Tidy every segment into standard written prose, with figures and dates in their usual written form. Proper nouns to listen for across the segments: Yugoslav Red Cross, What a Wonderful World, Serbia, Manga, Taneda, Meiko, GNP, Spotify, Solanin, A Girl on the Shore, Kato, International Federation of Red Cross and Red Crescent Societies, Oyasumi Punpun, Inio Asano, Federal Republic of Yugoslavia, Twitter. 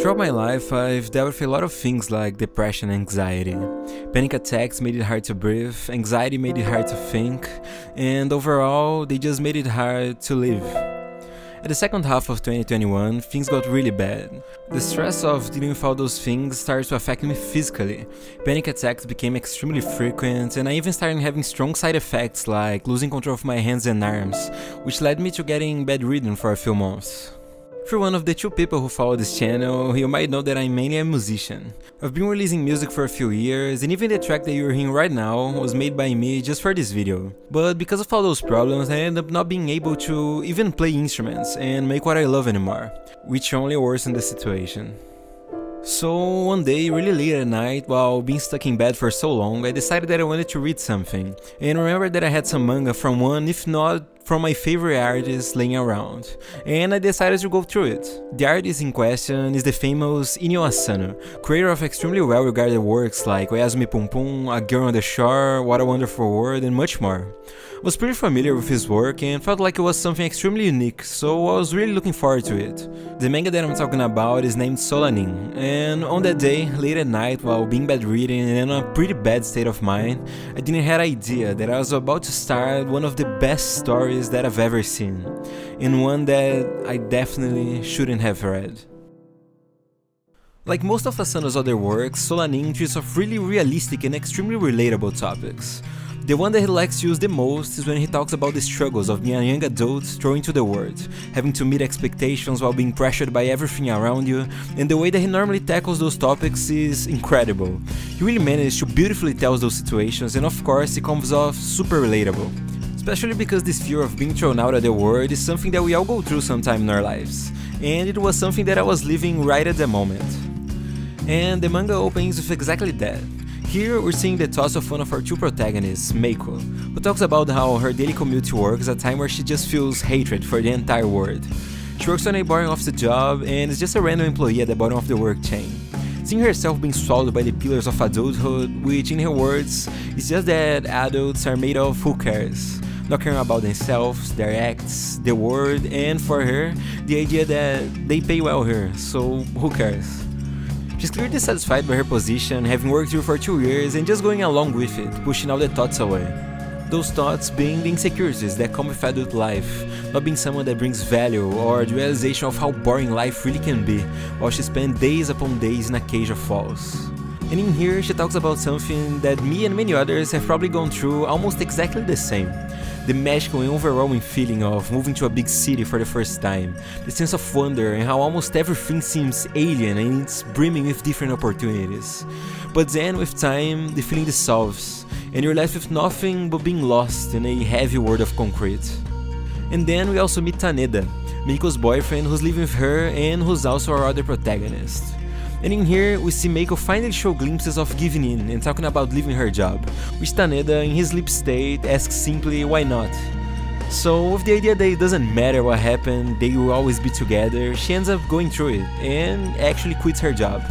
Throughout my life, I've dealt with a lot of things like depression and anxiety. Panic attacks made it hard to breathe, anxiety made it hard to think, and overall, they just made it hard to live. At the second half of 2021, things got really bad. The stress of dealing with all those things started to affect me physically. Panic attacks became extremely frequent, and I even started having strong side effects like losing control of my hands and arms, which led me to getting bedridden for a few months. If you're one of the two people who follow this channel, you might know that I'm mainly a musician. I've been releasing music for a few years, and even the track that you're hearing right now was made by me just for this video. But because of all those problems, I ended up not being able to even play instruments and make what I love anymore, which only worsened the situation. So one day, really late at night, while being stuck in bed for so long, I decided that I wanted to read something, and remembered that I had some manga from one, if not from my favorite artist laying around, and I decided to go through it. The artist in question is the famous Inio Asano, creator of extremely well-regarded works like Oyasumi Punpun, A Girl on the Shore, What a Wonderful World, and much more. I was pretty familiar with his work and felt like it was something extremely unique, so I was really looking forward to it. The manga that I'm talking about is named Solanin, and on that day, late at night, while being bedridden and in a pretty bad state of mind, I didn't have an idea that I was about to start one of the best stories that I've ever seen, and one that I definitely shouldn't have read. Like most of Asano's other works, Solanin treats of really realistic and extremely relatable topics. The one that he likes to use the most is when he talks about the struggles of being a young adult thrown into the world, having to meet expectations while being pressured by everything around you, and the way that he normally tackles those topics is incredible. He really manages to beautifully tell those situations, and of course he comes off super relatable. Especially because this fear of being thrown out of the world is something that we all go through sometime in our lives, and it was something that I was living right at the moment. And the manga opens with exactly that. Here we're seeing the thoughts of one of our two protagonists, Meiko, who talks about how her daily commute to work is a time where she just feels hatred for the entire world. She works on a boring office job and is just a random employee at the bottom of the work chain, seeing herself being swallowed by the pillars of adulthood, which in her words is just that adults are made of who cares, not caring about themselves, their acts, the world, and for her, the idea that they pay well here, so who cares. She's clearly dissatisfied by her position, having worked here for 2 years and just going along with it, pushing all the thoughts away. Those thoughts being the insecurities that come with adult life, not being someone that brings value, or the realization of how boring life really can be, while she spends days upon days in a cage of walls. And in here, she talks about something that me and many others have probably gone through almost exactly the same. The magical and overwhelming feeling of moving to a big city for the first time, the sense of wonder and how almost everything seems alien and it's brimming with different opportunities. But then, with time, the feeling dissolves, and you're left with nothing but being lost in a heavy world of concrete. And then we also meet Taneda, Meiko's boyfriend who's living with her and who's also our other protagonist. And in here, we see Meiko finally show glimpses of giving in and talking about leaving her job, which Taneda, in his sleep state, asks simply why not. So, with the idea that it doesn't matter what happened, they will always be together, she ends up going through it, and actually quits her job.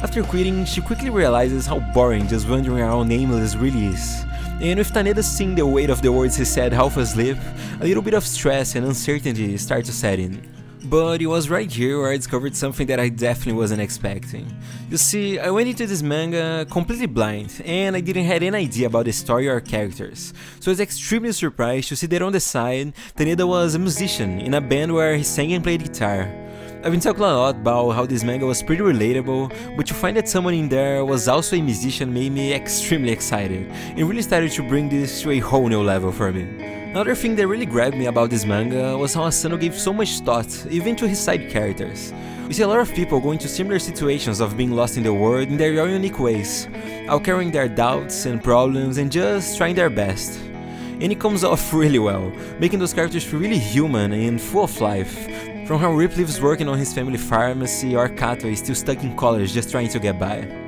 After quitting, she quickly realizes how boring just wandering around aimless really is. And with Taneda seeing the weight of the words he said half asleep, a little bit of stress and uncertainty start to set in. But it was right here where I discovered something that I definitely wasn't expecting. You see, I went into this manga completely blind, and I didn't have any idea about the story or characters, so I was extremely surprised to see that on the side, Taneda was a musician in a band where he sang and played guitar. I've been talking a lot about how this manga was pretty relatable, but to find that someone in there was also a musician made me extremely excited, and really started to bring this to a whole new level for me. Another thing that really grabbed me about this manga was how Asano gave so much thought, even to his side characters. We see a lot of people going to similar situations of being lost in the world in their own unique ways, out carrying their doubts and problems and just trying their best. And it comes off really well, making those characters feel really human and full of life, from how Rip lives working on his family pharmacy or Kato is still stuck in college just trying to get by.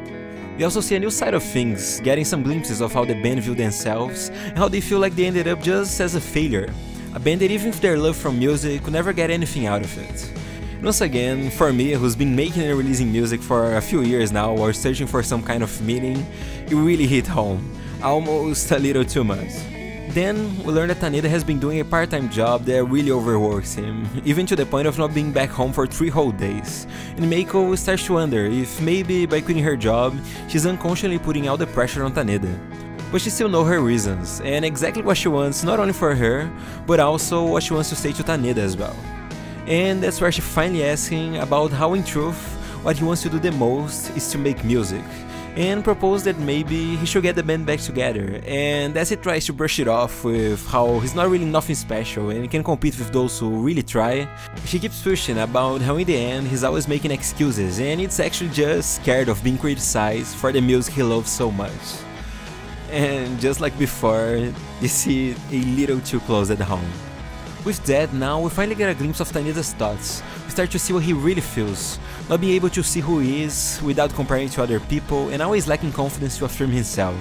We also see a new side of things, getting some glimpses of how the band view themselves and how they feel like they ended up just as a failure, a band that even with their love for music could never get anything out of it. And once again, for me, who's been making and releasing music for a few years now or searching for some kind of meaning, it really hit home, almost a little too much. then we learn that Taneda has been doing a part-time job that really overworks him, even to the point of not being back home for 3 whole days, and Meiko starts to wonder if maybe by quitting her job, she's unconsciously putting all the pressure on Taneda. But she still knows her reasons, and exactly what she wants not only for her, but also what she wants to say to Taneda as well. And that's where she finally asks him about how in truth, what he wants to do the most is to make music, and propose that maybe he should get the band back together, and as he tries to brush it off with how he's not really nothing special and can compete with those who really try, she keeps pushing about how in the end he's always making excuses and it's actually just scared of being criticized for the music he loves so much. And just like before, you see it a little too close at home. With that, now we finally get a glimpse of Taneda's thoughts, we start to see what he really feels, not being able to see who he is, without comparing to other people, and always lacking confidence to affirm himself.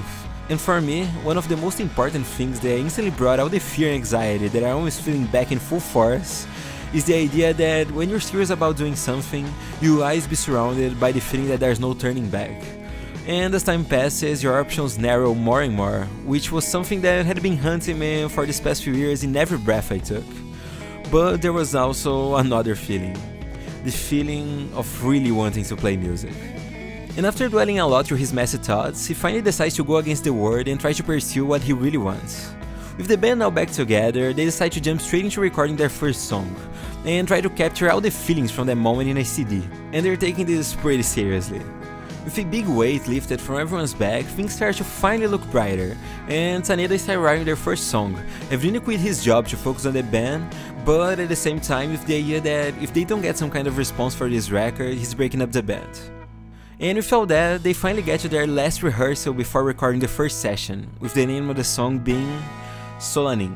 And for me, one of the most important things that instantly brought out the fear and anxiety that I'm always feeling back in full force, is the idea that when you're serious about doing something, you'll always be surrounded by the feeling that there's no turning back. And as time passes, your options narrow more and more, which was something that had been haunting me for these past few years in every breath I took. But there was also another feeling, the feeling of really wanting to play music. And after dwelling a lot through his messy thoughts, he finally decides to go against the world and try to pursue what he really wants. With the band now back together, they decide to jump straight into recording their first song, and try to capture all the feelings from that moment in a CD, and they're taking this pretty seriously. With a big weight lifted from everyone's back, things start to finally look brighter, and Taneda starts writing their first song, having quit his job to focus on the band, but at the same time with the idea that if they don't get some kind of response for this record, he's breaking up the band. And with all that, they finally get to their last rehearsal before recording the first session, with the name of the song being Solanin.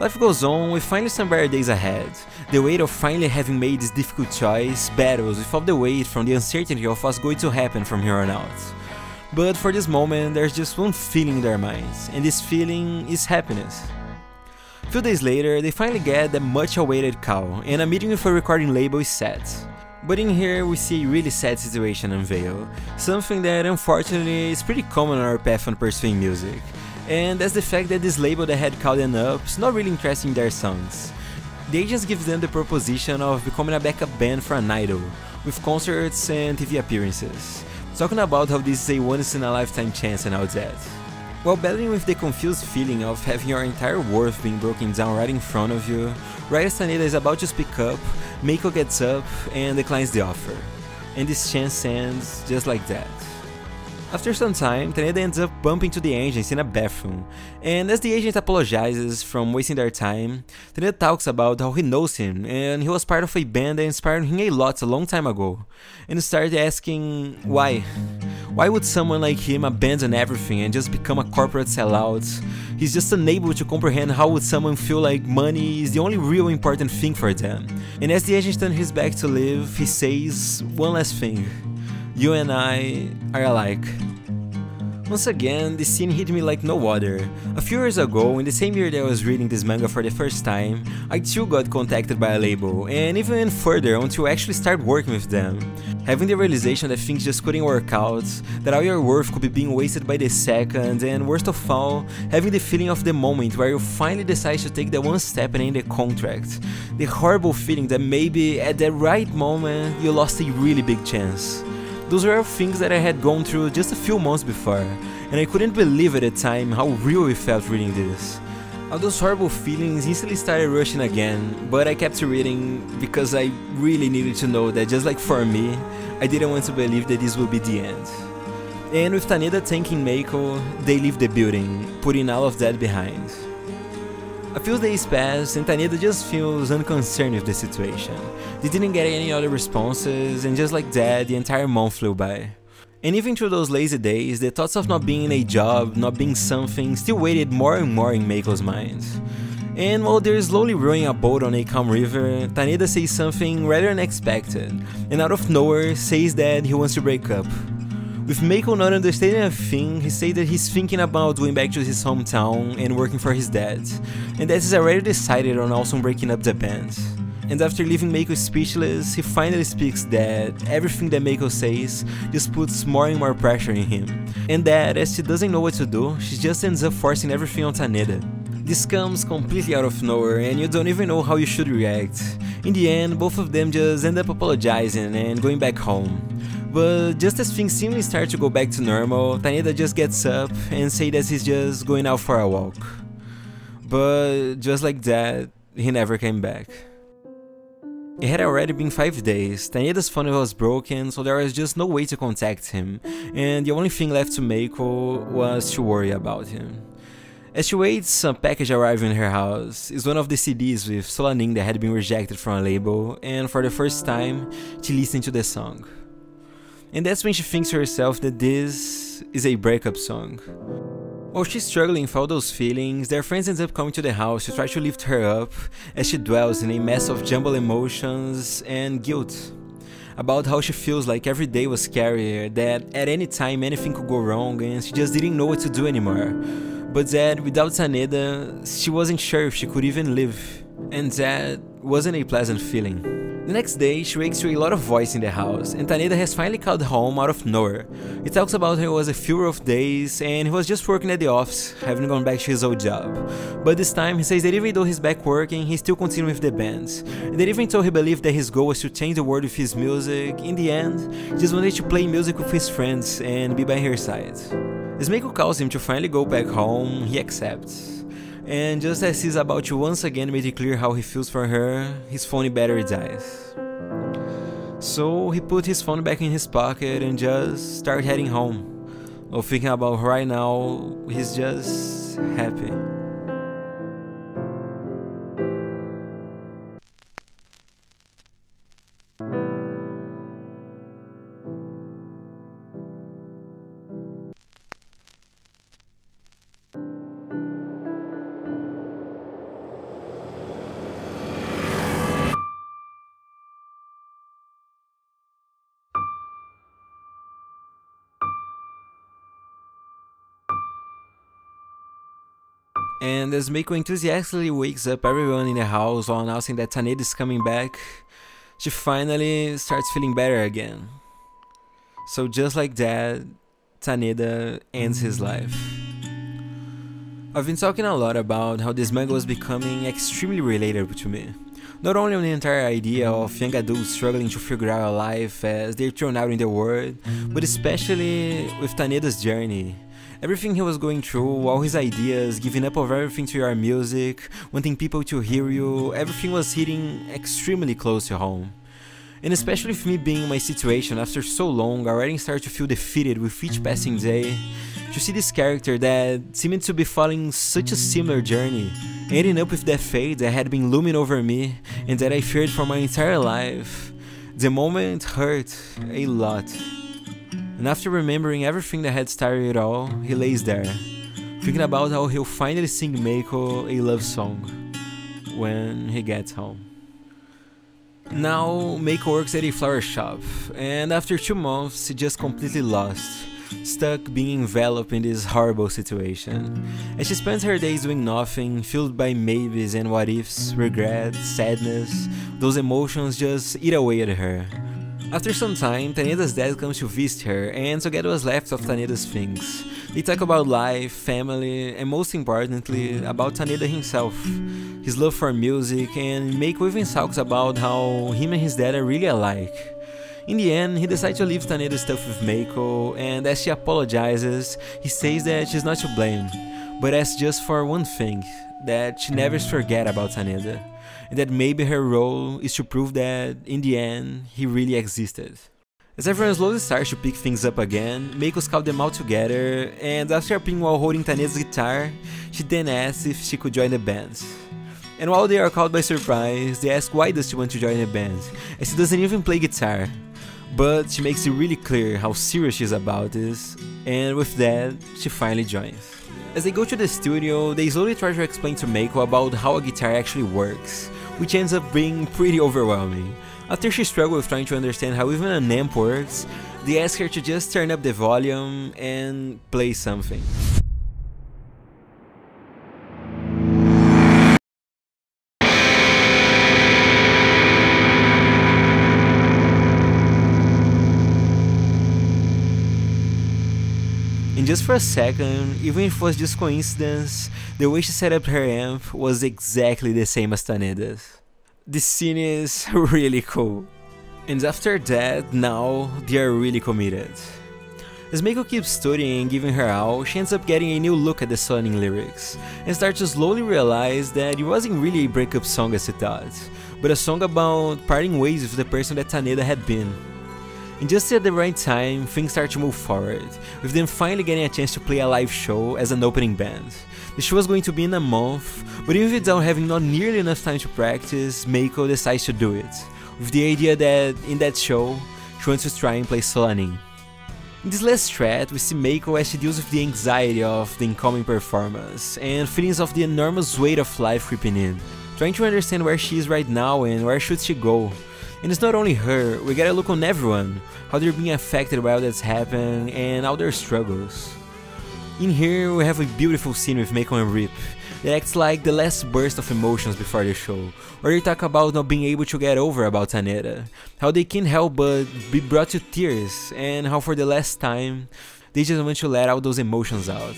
Life goes on, we finally some better days ahead, the weight of finally having made this difficult choice battles with all the weight from the uncertainty of what's going to happen from here on out. But for this moment, there's just one feeling in their minds, and this feeling is happiness. A few days later, they finally get the much awaited call, and a meeting with a recording label is set. But in here, we see a really sad situation unveil, something that unfortunately is pretty common on our path on pursuing music. And that's the fact that this label that had called them up is not really interested in their songs. They just give them the proposition of becoming a backup band for an idol, with concerts and TV appearances, talking about how this is a once-in-a-lifetime chance and all that. While battling with the confused feeling of having your entire worth being broken down right in front of you, right as Taneda is about to speak up, Meiko gets up and declines the offer. And this chance ends just like that. After some time, Taneda ends up bumping to the agents in a bathroom, and as the agent apologizes from wasting their time, Taneda talks about how he knows him and he was part of a band that inspired him a lot a long time ago, and started asking why. Why would someone like him abandon everything and just become a corporate sellout? He's just unable to comprehend how would someone feel like money is the only real important thing for them. And as the agent turns his back to leave, he says one last thing. You and I are alike. Once again, this scene hit me like no other. A few years ago, in the same year that I was reading this manga for the first time, I too got contacted by a label, and even further until I actually started working with them. Having the realization that things just couldn't work out, that all your worth could be being wasted by the second, and worst of all, having the feeling of the moment where you finally decide to take that one step and end the contract. The horrible feeling that maybe at the right moment, you lost a really big chance. Those were things that I had gone through just a few months before, and I couldn't believe at the time how real it felt reading this. All those horrible feelings instantly started rushing again, but I kept reading because I really needed to know that just like for me, I didn't want to believe that this would be the end. And with Taneda thanking Meiko, they leave the building, putting all of that behind. A few days pass and Taneda just feels unconcerned with the situation. They didn't get any other responses and just like that, the entire month flew by. And even through those lazy days, the thoughts of not being in a job, not being something, still weighed more and more in Meiko's mind. And while they're slowly rowing a boat on a calm river, Taneda says something rather unexpected, and out of nowhere says that he wants to break up. With Meiko not understanding a thing, he said that he's thinking about going back to his hometown and working for his dad, and that he's already decided on also breaking up the band. And after leaving Meiko speechless, he finally speaks that everything that Meiko says just puts more and more pressure on him, and that as she doesn't know what to do, she just ends up forcing everything on Taneda. This comes completely out of nowhere and you don't even know how you should react. In the end, both of them just end up apologizing and going back home. But just as things seemingly start to go back to normal, Taneda just gets up and says that he's just going out for a walk. But just like that, he never came back. It had already been 5 days, Taneda's phone was broken, so there was just no way to contact him, and the only thing left to Meiko was to worry about him. As she waits, a package arrived in her house. It's one of the CDs with Solanin that had been rejected from a label, and for the first time, she listened to the song. And that's when she thinks to herself that this is a breakup song. While she's struggling with all those feelings, their friends end up coming to the house to try to lift her up as she dwells in a mess of jumbled emotions and guilt about how she feels like every day was scarier, that at any time anything could go wrong and she just didn't know what to do anymore, but that without Taneda, she wasn't sure if she could even live, and that wasn't a pleasant feeling. The next day, she wakes to a lot of voice in the house, and Taneda has finally called home out of nowhere. He talks about how it was a few rough days, and he was just working at the office, having gone back to his old job. But this time, he says that even though he's back working, he still continues with the band. And that even though he believed that his goal was to change the world with his music, in the end, he just wanted to play music with his friends and be by her side. As Meiko calls him to finally go back home, he accepts. And just as he's about to once again make it clear how he feels for her, his phone battery dies. So he put his phone back in his pocket and just start heading home. All thinking about right now, he's just happy. And as Meiko enthusiastically wakes up everyone in the house while announcing that Taneda is coming back, she finally starts feeling better again. So just like that, Taneda ends his life. I've been talking a lot about how this manga was becoming extremely relatable to me. Not only on the entire idea of young adults struggling to figure out a life as they're thrown out in the world, but especially with Taneda's journey. Everything he was going through, all his ideas, giving up of everything to your music, wanting people to hear you, everything was hitting extremely close to home. And especially with me being in my situation after so long, I already started to feel defeated with each passing day, to see this character that seemed to be following such a similar journey, ending up with that fate that had been looming over me and that I feared for my entire life. The moment hurt a lot. And after remembering everything that had started it all, he lays there, thinking about how he'll finally sing Meiko a love song when he gets home. Now, Meiko works at a flower shop, and after 2 months, he's just completely lost, stuck being enveloped in this horrible situation. As she spends her days doing nothing, filled by maybes and what-ifs, regret, sadness, those emotions just eat away at her. After some time, Taneda's dad comes to visit her, and so get what's left of Taneda's things. They talk about life, family, and most importantly, about Taneda himself, his love for music, and Meiko even talks about how him and his dad are really alike. In the end, he decides to leave Taneda's stuff with Meiko, and as she apologizes, he says that she's not to blame, but asks just for one thing, that she never forgets about Taneda. And that maybe her role is to prove that, in the end, he really existed. As everyone slowly starts to pick things up again, Meiko scouts them all together, and after playing while holding Taneda's guitar, she then asks if she could join the band. And while they are caught by surprise, they ask why does she want to join the band, as she doesn't even play guitar. But she makes it really clear how serious she is about this, and with that, she finally joins. As they go to the studio, they slowly try to explain to Meiko about how a guitar actually works, which ends up being pretty overwhelming. After she struggles with trying to understand how even an amp works, they ask her to just turn up the volume and play something. In just for a second, even if it was just coincidence, the way she set up her amp was exactly the same as Taneda's. This scene is really cool. And after that, now, they are really committed. As Meiko keeps studying and giving her all, she ends up getting a new look at the Solanin lyrics, and starts to slowly realize that it wasn't really a breakup song as she thought, but a song about parting ways with the person that Taneda had been. And just at the right time, things start to move forward, with them finally getting a chance to play a live show as an opening band. The show was going to be in a month, but even without having not nearly enough time to practice, Meiko decides to do it, with the idea that, in that show, she wants to try and play Solanin. In this last thread, we see Meiko as she deals with the anxiety of the incoming performance, and feelings of the enormous weight of life creeping in, trying to understand where she is right now and where should she go. And it's not only her, we get a look on everyone, how they're being affected by all that's happened and all their struggles. In here we have a beautiful scene with Meiko and Rip, that acts like the last burst of emotions before the show, where they talk about not being able to get over about Taneda, how they can't help but be brought to tears, and how for the last time, they just want to let all those emotions out.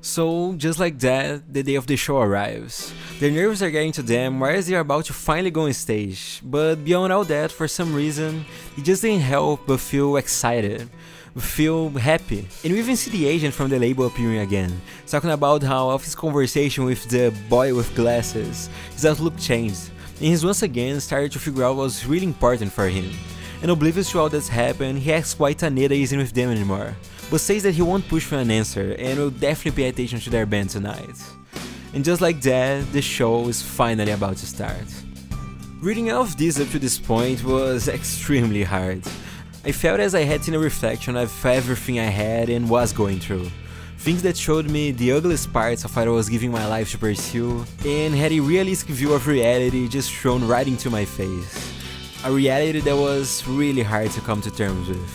So, just like that, the day of the show arrives. Their nerves are getting to them whereas they are about to finally go on stage, but beyond all that, for some reason, they just didn't help but feel excited, feel happy. And we even see the agent from the label appearing again, talking about how after his conversation with the boy with glasses, his outlook changed, and he's once again started to figure out what was really important for him. And oblivious to all that's happened, he asks why Taneda isn't with them anymore, but says that he won't push for an answer and will definitely pay attention to their band tonight. And just like that, the show is finally about to start. Reading all of this up to this point was extremely hard. I felt as I had seen a reflection of everything I had and was going through. Things that showed me the ugliest parts of what I was giving my life to pursue, and had a realistic view of reality just thrown right into my face. A reality that was really hard to come to terms with.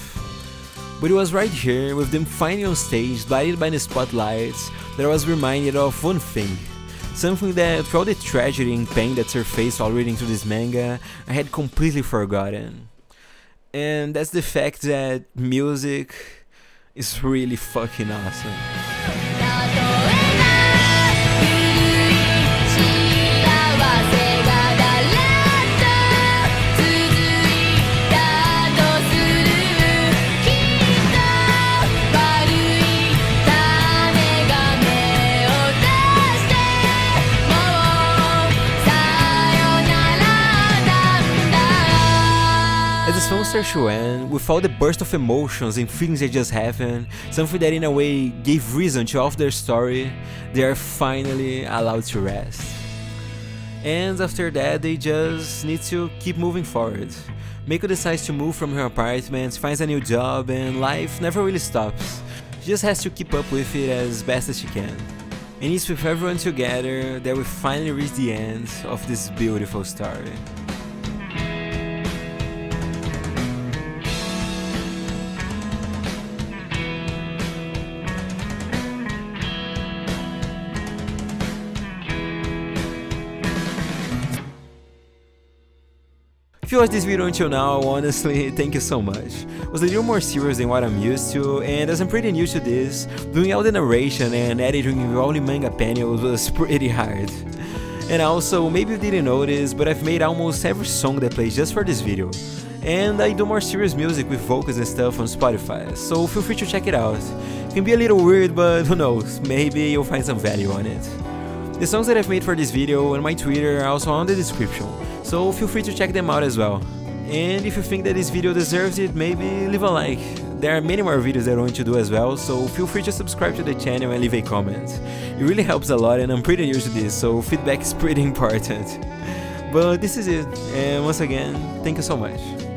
But it was right here, with them finally on stage, blinded by the spotlights, that I was reminded of one thing. Something that, through all the tragedy and pain that surfaced while reading through this manga, I had completely forgotten. And that's the fact that music is really fucking awesome. To end, with all the burst of emotions and feelings that just happened, something that in a way gave reason to all of their story, they are finally allowed to rest. And after that, they just need to keep moving forward. Meiko decides to move from her apartment, finds a new job, and life never really stops. She just has to keep up with it as best as she can. And it's with everyone together that we finally reach the end of this beautiful story. If you watched this video until now, honestly, thank you so much. It was a little more serious than what I'm used to, and as I'm pretty new to this, doing all the narration and editing all the manga panels was pretty hard. And also, maybe you didn't notice, but I've made almost every song that plays just for this video. And I do more serious music with vocals and stuff on Spotify, so feel free to check it out. It can be a little weird, but who knows, maybe you'll find some value on it. The songs that I've made for this video and my Twitter are also on the description, so feel free to check them out as well. And if you think that this video deserves it, maybe leave a like. There are many more videos that I want to do as well, so feel free to subscribe to the channel and leave a comment. It really helps a lot and I'm pretty new to this, so feedback is pretty important. But this is it, and once again, thank you so much.